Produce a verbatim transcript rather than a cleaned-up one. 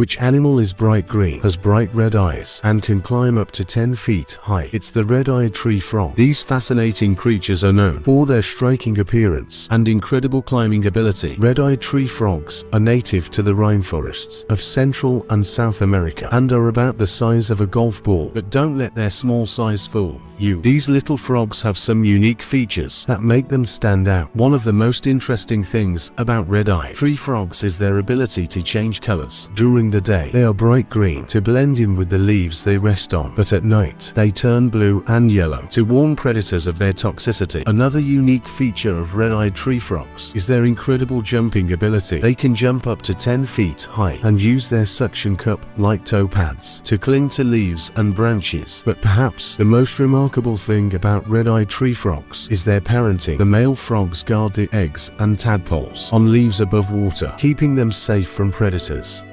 which animal is bright green, has bright red eyes, and can climb up to ten feet high. It's the red-eyed tree frog. These fascinating creatures are known for their striking appearance and incredible climbing ability. Red-eyed tree frogs are native to the rainforests of Central and South America and are about the size of a golf ball, but don't let their small size fool you. These little frogs have some unique features that make them stand out. One of the most interesting things about red-eyed tree frogs is their ability to change colors. During the day, they are bright green to blend in with the leaves they rest on, but at night, they turn blue and yellow to warn predators of their toxicity. Another unique feature of red-eyed tree frogs is their incredible jumping ability. They can jump up to ten feet high and use their suction cup-like toe pads to cling to leaves and branches. But perhaps the most remarkable thing about red-eyed tree frogs is their parenting. The male frogs guard the eggs and tadpoles on leaves above water, keeping them safe from predators.